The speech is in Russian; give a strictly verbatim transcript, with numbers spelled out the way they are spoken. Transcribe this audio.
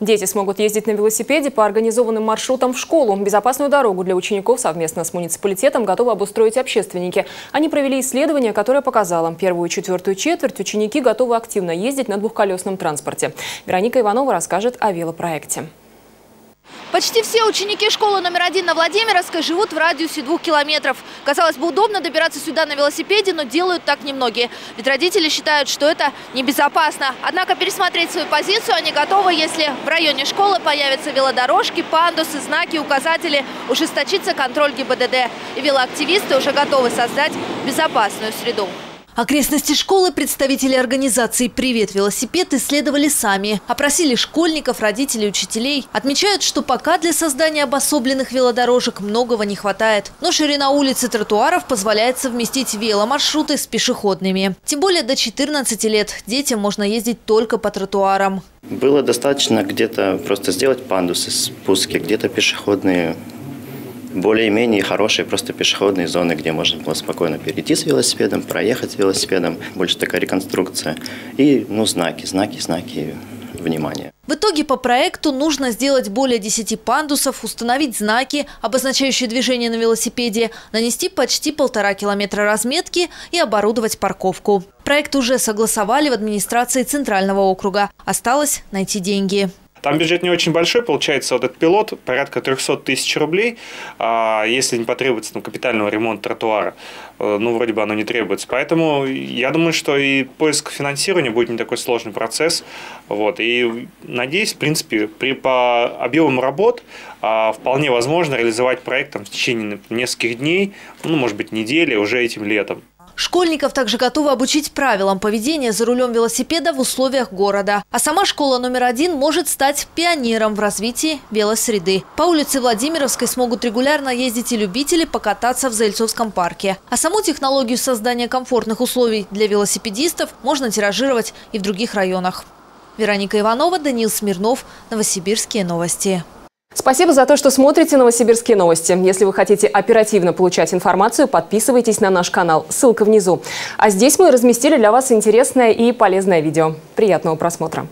Дети смогут ездить на велосипеде по организованным маршрутам в школу. Безопасную дорогу для учеников совместно с муниципалитетом готовы обустроить общественники. Они провели исследование, которое показало, первую и четвертую четверть ученики готовы активно ездить на двухколесном транспорте. Вероника Иванова расскажет о велопроекте. Почти все ученики школы номер один на Владимировской живут в радиусе двух километров. Казалось бы, удобно добираться сюда на велосипеде, но делают так немногие. Ведь родители считают, что это небезопасно. Однако пересмотреть свою позицию они готовы, если в районе школы появятся велодорожки, пандусы, знаки, указатели, ужесточится контроль ГИБДД. И велоактивисты уже готовы создать безопасную среду. Окрестности школы представители организации «Привет велосипед» исследовали сами. Опросили школьников, родителей, учителей. Отмечают, что пока для создания обособленных велодорожек многого не хватает. Но ширина улиц и тротуаров позволяет совместить веломаршруты с пешеходными. Тем более до четырнадцати лет детям можно ездить только по тротуарам. Было достаточно где-то просто сделать пандусы, спуски, где-то пешеходные, более-менее хорошие просто пешеходные зоны, где можно было спокойно перейти с велосипедом, проехать с велосипедом. Больше такая реконструкция. И ну, знаки, знаки, знаки внимания. В итоге по проекту нужно сделать более десяти пандусов, установить знаки, обозначающие движение на велосипеде, нанести почти полтора километра разметки и оборудовать парковку. Проект уже согласовали в администрации Центрального округа. Осталось найти деньги. Там бюджет не очень большой, получается, вот этот пилот порядка трёхсот тысяч рублей, если не потребуется там, капитального ремонта тротуара, ну вроде бы оно не требуется. Поэтому я думаю, что и поиск финансирования будет не такой сложный процесс. Вот. И надеюсь, в принципе, при, по объемам работ вполне возможно реализовать проект там, в течение нескольких дней, ну может быть недели уже этим летом. Школьников также готовы обучить правилам поведения за рулем велосипеда в условиях города. А сама школа номер один может стать пионером в развитии велосреды. По улице Владимировской смогут регулярно ездить и любители покататься в Заильцовском парке. А саму технологию создания комфортных условий для велосипедистов можно тиражировать и в других районах. Вероника Иванова, Даниил Смирнов, Новосибирские новости. Спасибо за то, что смотрите «Новосибирские новости». Если вы хотите оперативно получать информацию, подписывайтесь на наш канал. Ссылка внизу. А здесь мы разместили для вас интересное и полезное видео. Приятного просмотра!